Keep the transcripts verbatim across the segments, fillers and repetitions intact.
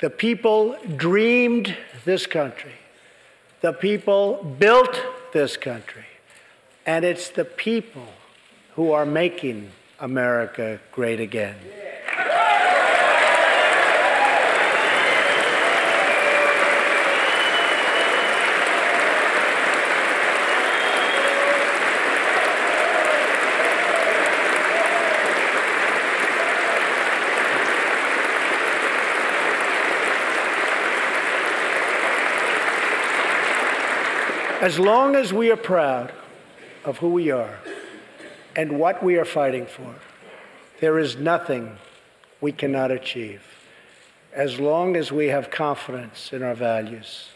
The people dreamed this country. The people built this country. And it's the people who are making America great again. As long as we are proud of who we are and what we are fighting for, there is nothing we cannot achieve. As long as we have confidence in our values,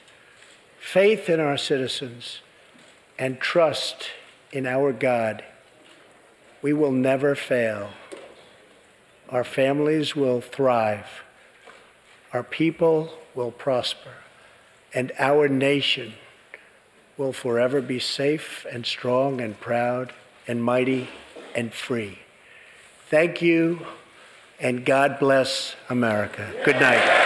faith in our citizens, and trust in our God, we will never fail. Our families will thrive, our people will prosper, and our nation will forever be safe and strong and proud and mighty and free. Thank you, and God bless America. Good night.